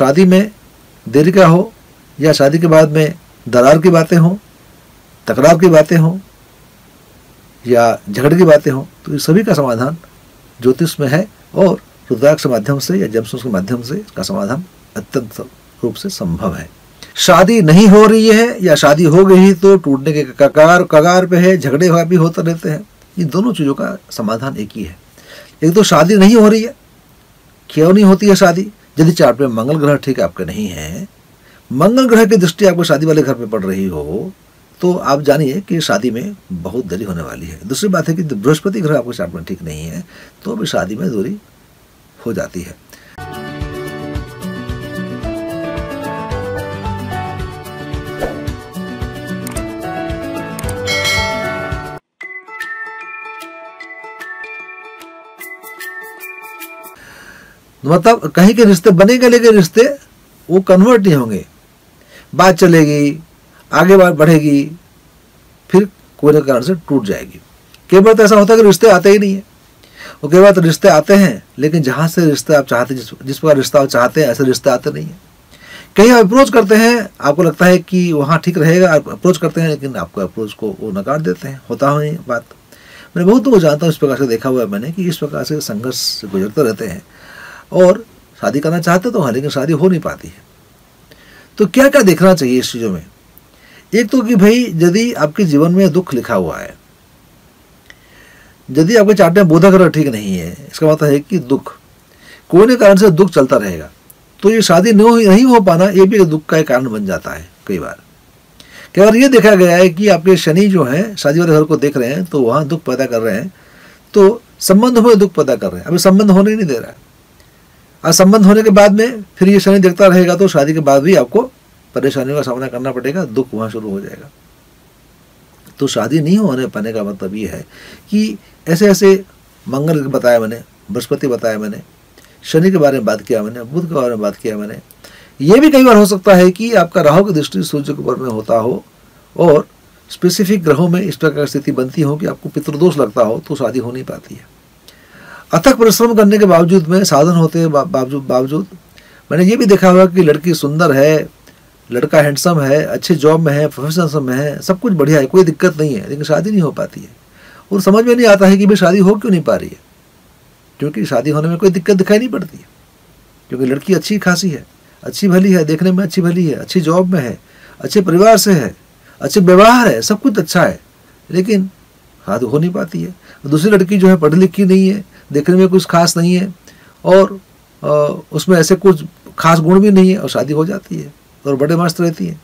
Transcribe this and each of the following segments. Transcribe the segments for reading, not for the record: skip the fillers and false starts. शादी में देरी का हो या शादी के बाद में दरार की बातें हों, तकरार की बातें हों या झगड़ की बातें हों, तो ये सभी का समाधान ज्योतिष में है और रुद्राक्ष के माध्यम से या जमसूस के माध्यम से इसका समाधान अत्यंत रूप से संभव है। शादी नहीं हो रही है या शादी हो गई तो टूटने के कगार पे है, झगड़े भी होते रहते हैं। ये दोनों चीज़ों का समाधान एक ही है। एक तो शादी नहीं हो रही है, क्यों नहीं होती है शादी? यदि चार्ट में मंगल ग्रह ठीक आपके नहीं है, मंगल ग्रह की दृष्टि आपको शादी वाले घर पे पड़ रही हो तो आप जानिए कि शादी में बहुत देरी होने वाली है। दूसरी बात है कि बृहस्पति ग्रह आपको चार्ट में ठीक नहीं है तो भी शादी में दूरी हो जाती है। मतलब कहीं के रिश्ते बनेंगे लेकिन रिश्ते वो कन्वर्ट नहीं होंगे। बात चलेगी, आगे बात बढ़ेगी, फिर कोई ना कारण से टूट जाएगी। कई बार तो ऐसा होता है कि रिश्ते आते ही नहीं है और कई बार तो रिश्ते आते हैं लेकिन जहाँ से रिश्ते आप चाहते, जिस प्रकार रिश्ता आप चाहते हैं ऐसे रिश्ते आते नहीं हैं। कहीं आप अप्रोच करते हैं, आपको लगता है कि वहाँ ठीक रहेगा, आप अप्रोच करते हैं लेकिन आपको अप्रोच को वो नकार देते हैं। होता हो ये बात, मैंने बहुत लोग जानता हूँ, इस प्रकार से देखा हुआ है मैंने कि इस प्रकार से संघर्ष से गुजरते रहते हैं और शादी करना चाहते तो हैं लेकिन शादी हो नहीं पाती है। तो क्या क्या देखना चाहिए इस चीज़ों में? एक तो कि भाई यदि आपके जीवन में दुख लिखा हुआ है, यदि आपके चार्ट में बुध ग्रह ठीक नहीं है, इसका मतलब है कि दुख, कोई ना कारण से दुख चलता रहेगा। तो ये शादी नहीं हो पाना ये भी दुख का एक कारण बन जाता है। कई बार ये देखा गया है कि आपके शनि जो है शादी वाले घर को देख रहे हैं तो वहाँ दुख पैदा कर रहे हैं, तो संबंध में दुख पैदा कर रहे हैं। अभी संबंध होने ही नहीं दे रहा है और संबंध होने के बाद में फिर ये शनि देखता रहेगा तो शादी के बाद भी आपको परेशानियों का सामना करना पड़ेगा, दुख वहाँ शुरू हो जाएगा। तो शादी नहीं होने पाने का मतलब ये है कि ऐसे ऐसे मंगल बताया मैंने, बृहस्पति बताया मैंने, शनि के बारे में बात किया मैंने, बुध के बारे में बात किया मैंने। ये भी कई बार हो सकता है कि आपका राहु की दृष्टि सूर्य के ऊपर में होता हो और स्पेसिफिक ग्रहों में इस प्रकार की स्थिति बनती हो कि आपको पितृदोष लगता हो तो शादी हो नहीं पाती है। अथक परिश्रम करने के बावजूद में, साधन होते हैं बावजूद मैंने ये भी देखा हुआ कि लड़की सुंदर है, लड़का हैंडसम है, अच्छे जॉब में है, प्रोफेशनल में है, सब कुछ बढ़िया है, कोई दिक्कत नहीं है, लेकिन शादी नहीं हो पाती है। और समझ में नहीं आता है कि भाई शादी हो क्यों नहीं पा रही है, क्योंकि शादी होने में कोई दिक्कत दिखाई नहीं पड़ती है, क्योंकि लड़की अच्छी खासी है, अच्छी भली है, देखने में अच्छी भली है, अच्छी जॉब में है, अच्छे परिवार से है, अच्छे व्यवहार है, सब कुछ अच्छा है, लेकिन शादी हो नहीं पाती है। दूसरी लड़की जो है पढ़ी लिखी नहीं है, देखने में कुछ खास नहीं है और उसमें ऐसे कुछ खास गुण भी नहीं है और शादी हो जाती है और बड़े मस्त रहती है।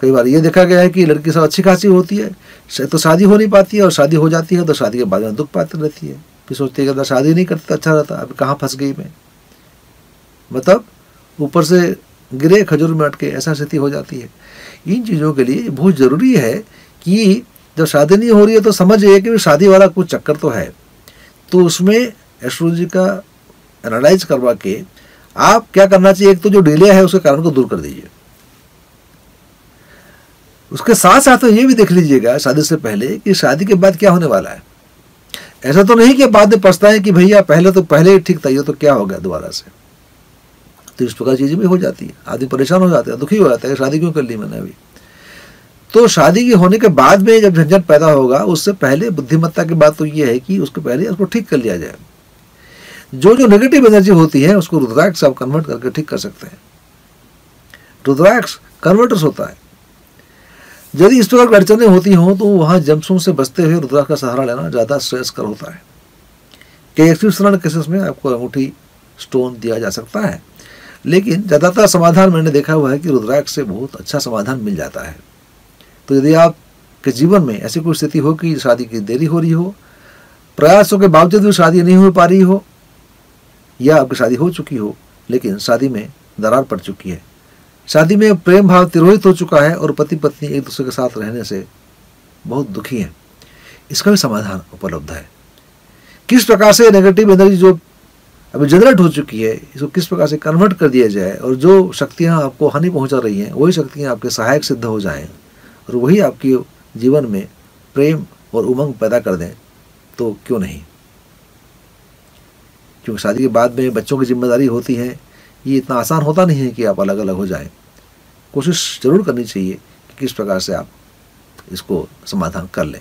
कई बार ये देखा गया है कि लड़की सब अच्छी खासी होती है तो शादी हो नहीं पाती है और शादी हो जाती है तो शादी के बाद में दुख पाती रहती है, फिर सोचती है कि शादी नहीं करती अच्छा रहता, अब कहाँ फंस गई मैं, मतलब ऊपर से गिरे खजूर में अटके, ऐसा स्थिति हो जाती है। इन चीज़ों के लिए बहुत ज़रूरी है कि जब शादी नहीं हो रही है तो समझिए कि शादी वाला कुछ चक्कर तो है, तो उसमें एस्ट्रोलॉजी का एनालाइज करवा के आप क्या करना चाहिए, एक तो जो डिले है उसके कारण को दूर कर दीजिए। उसके साथ साथ ये भी देख लीजिएगा शादी से पहले कि शादी के बाद क्या होने वाला है। ऐसा तो नहीं कि बाद में पछताएं कि भैया पहले ठीक था, ये तो क्या हो गया दोबारा से। तो इस प्रकार चीज़ें भी हो जाती है, आदमी परेशान हो जाता है, दुखी हो जाता है, शादी क्यों कर ली मैंने अभी। तो शादी के होने के बाद में जब झंझट पैदा होगा उससे पहले बुद्धिमत्ता की बात तो ये है कि उसके पहले उसको ठीक कर लिया जाए। जो नेगेटिव एनर्जी होती है उसको रुद्राक्ष आप कन्वर्ट करके ठीक कर सकते हैं। रुद्राक्ष कन्वर्टर्स होता है। यदि इस प्रकार अड़चने होती हों तो वहाँ जम्पसून से बचते हुए रुद्राक्ष का सहारा लेना ज़्यादा श्रेयस कर होता है। कई एक्सेप्शनल केसेस में आपको अंगूठी स्टोन दिया जा सकता है, लेकिन ज़्यादातर समाधान मैंने देखा हुआ है कि रुद्राक्ष से बहुत अच्छा समाधान मिल जाता है। तो यदि आपके जीवन में ऐसी कोई स्थिति हो कि शादी की देरी हो रही हो, प्रयासों के बावजूद भी शादी नहीं हो पा रही हो, या आपकी शादी हो चुकी हो लेकिन शादी में दरार पड़ चुकी है, शादी में प्रेम भाव तिरोहित हो चुका है और पति पत्नी एक दूसरे के साथ रहने से बहुत दुखी हैं, इसका भी समाधान उपलब्ध है। किस प्रकार से नेगेटिव एनर्जी जो अभी जनरेट हो चुकी है इसको किस प्रकार से कन्वर्ट कर दिया जाए और जो शक्तियाँ आपको हानि पहुँचा रही हैं वही शक्तियाँ आपके सहायक सिद्ध हो जाएँ और वही आपके जीवन में प्रेम और उमंग पैदा कर दें, तो क्यों नहीं। क्योंकि शादी के बाद में बच्चों की जिम्मेदारी होती है, ये इतना आसान होता नहीं है कि आप अलग अलग हो जाएं। कोशिश जरूर करनी चाहिए कि किस प्रकार से आप इसको समाधान कर लें।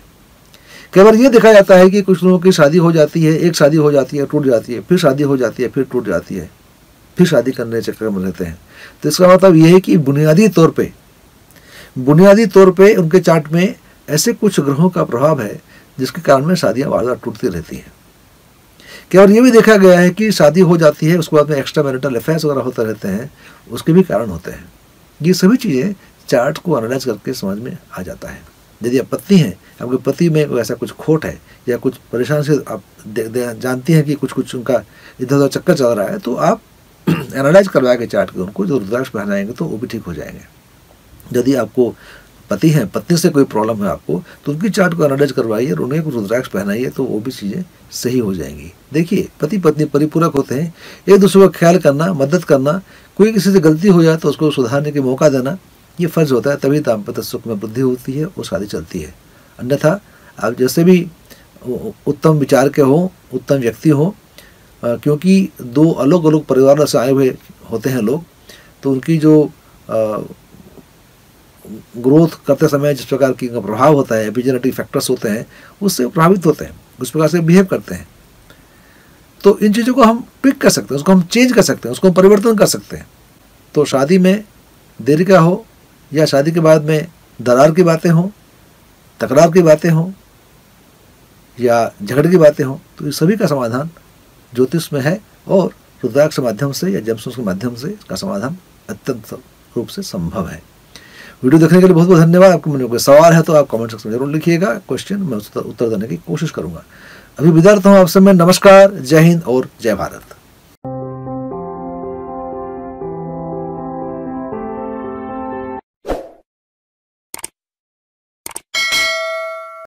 कई बार ये देखा जाता है कि कुछ लोगों की शादी हो जाती है, एक शादी हो जाती है टूट जाती है, फिर शादी हो जाती है फिर टूट जाती है, फिर शादी करने के चक्कर में रहते हैं। तो इसका मतलब ये है कि बुनियादी तौर पे उनके चार्ट में ऐसे कुछ ग्रहों का प्रभाव है जिसके कारण में शादियाँ बार बार टूटती रहती हैं। क्या और ये भी देखा गया है कि शादी हो जाती है उसके बाद में एक्स्ट्रा मैरिटल अफेयर्स वगैरह होते रहते हैं, उसके भी कारण होते हैं। ये सभी चीज़ें चार्ट को एनालाइज करके समझ में आ जाता है। यदि आप पत्नी हैं, आपके पति में ऐसा कुछ खोट है या कुछ परेशान से आप जानती हैं कि कुछ उनका इधर उधर चक्कर चल रहा है, तो आप एनालाइज करवा के चार्ट के उनको जो रुद्राक्ष पहनाएंगे तो वो भी ठीक हो जाएंगे। यदि आपको पति हैं, पत्नी से कोई प्रॉब्लम है आपको, तो उनकी चार्ट को एनालाइज करवाइए और उन्हें रुद्राक्ष पहनाइए तो वो भी चीज़ें सही हो जाएंगी। देखिए, पति पत्नी परिपूरक होते हैं, एक दूसरे का ख्याल करना, मदद करना, कोई किसी से गलती हो जाए तो उसको सुधारने के मौका देना, ये फर्ज होता है। तभी दाम्पत्य सुख में वृद्धि होती है और शादी चलती है। अन्यथा आप जैसे भी उत्तम विचार के हों, उत्तम व्यक्ति हों, क्योंकि दो अलग अलग परिवार से आए हुए होते हैं लोग, तो उनकी जो ग्रोथ करते समय जिस प्रकार की प्रभाव होता है, एपिजेनेटिक फैक्टर्स होते हैं, उससे प्रभावित होते हैं, उस प्रकार से बिहेव करते हैं। तो इन चीज़ों को हम ट्विक कर सकते हैं, उसको हम चेंज कर सकते हैं, उसको हम परिवर्तन कर सकते हैं। तो शादी में देरी का हो या शादी के बाद में दरार की बातें हों, तकरार की बातें हों या झगड़ की बातें हों, तो ये सभी का समाधान ज्योतिष में है और रुद्राक्ष के माध्यम से या जमसूस के माध्यम से इसका समाधान अत्यंत रूप से संभव है। वीडियो देखने के लिए बहुत बहुत धन्यवाद। आपके मन में कोई सवाल है तो आप कमेंट सेक्शन में जरूर लिखिएगा, क्वेश्चन मैं उसका उत्तर देने की कोशिश करूँगा। अभी विदा लेता हूँ आपसे मैं। नमस्कार, जय हिंद और जय भारत।